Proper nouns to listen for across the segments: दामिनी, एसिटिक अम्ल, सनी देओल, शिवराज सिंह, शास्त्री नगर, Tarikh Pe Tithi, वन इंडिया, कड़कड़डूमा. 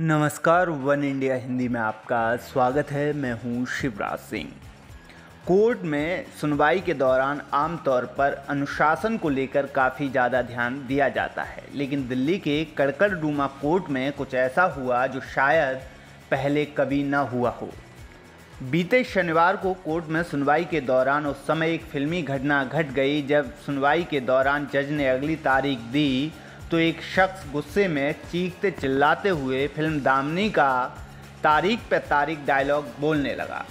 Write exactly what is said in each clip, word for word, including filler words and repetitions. नमस्कार, वन इंडिया Hindi में आपका स्वागत है। मैं हूं शिवराज सिंह। कोर्ट में सुनवाई के दौरान आमतौर पर अनुशासन को लेकर काफ़ी ज़्यादा ध्यान दिया जाता है, लेकिन दिल्ली के कड़कड़डूमा कोर्ट में कुछ ऐसा हुआ जो शायद पहले कभी ना हुआ हो। बीते शनिवार को कोर्ट में सुनवाई के दौरान उस समय एक फिल्मी घटना घट गई, जब सुनवाई के दौरान जज ने अगली तारीख दी तो एक शख्स गुस्से में चीखते चिल्लाते हुए फिल्म दामिनी का तारीख पे तारीख डायलॉग बोलने लगा।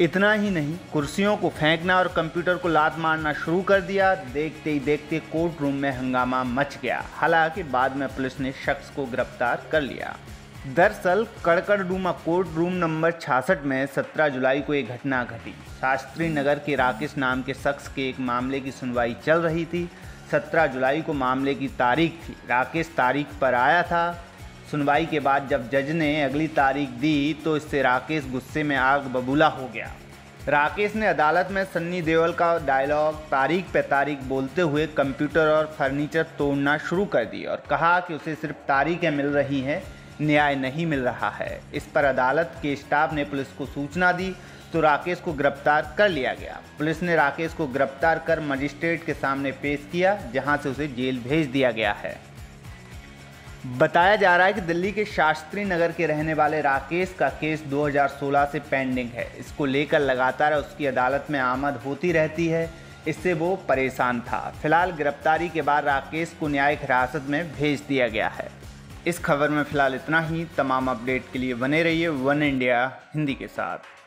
इतना ही नहीं, कुर्सियों को फेंकना और कंप्यूटर को लात मारना शुरू कर दिया। देखते ही देखते कोर्ट रूम में हंगामा मच गया। हालांकि बाद में पुलिस ने शख्स को गिरफ्तार कर लिया। दरअसल कड़कड़डूमा कोर्ट रूम नंबर छियासठ में सत्रह जुलाई को एक घटना घटी। शास्त्री नगर के राकेश नाम के शख्स के एक मामले की सुनवाई चल रही थी। सत्रह जुलाई को मामले की तारीख थी। राकेश तारीख पर आया था। सुनवाई के बाद जब जज ने अगली तारीख दी तो इससे राकेश गुस्से में आग बबूला हो गया। राकेश ने अदालत में सनी देओल का डायलॉग तारीख पे तारीख बोलते हुए कंप्यूटर और फर्नीचर तोड़ना शुरू कर दिया और कहा कि उसे सिर्फ तारीखें मिल रही हैं, न्याय नहीं मिल रहा है। इस पर अदालत के स्टाफ ने पुलिस को सूचना दी तो राकेश को गिरफ्तार कर लिया गया। पुलिस ने राकेश को गिरफ्तार कर मजिस्ट्रेट के सामने पेश किया, जहां से उसे जेल भेज दिया गया है। बताया जा रहा है कि दिल्ली के शास्त्री नगर के रहने वाले राकेश का केस दो हज़ार सोलह से पेंडिंग है। इसको लेकर लगातार उसकी अदालत में आमद होती रहती है, इससे वो परेशान था। फिलहाल गिरफ्तारी के बाद राकेश को न्यायिक हिरासत में भेज दिया गया है। इस खबर में फिलहाल इतना ही। तमाम अपडेट के लिए बने रहिए वन इंडिया हिंदी के साथ।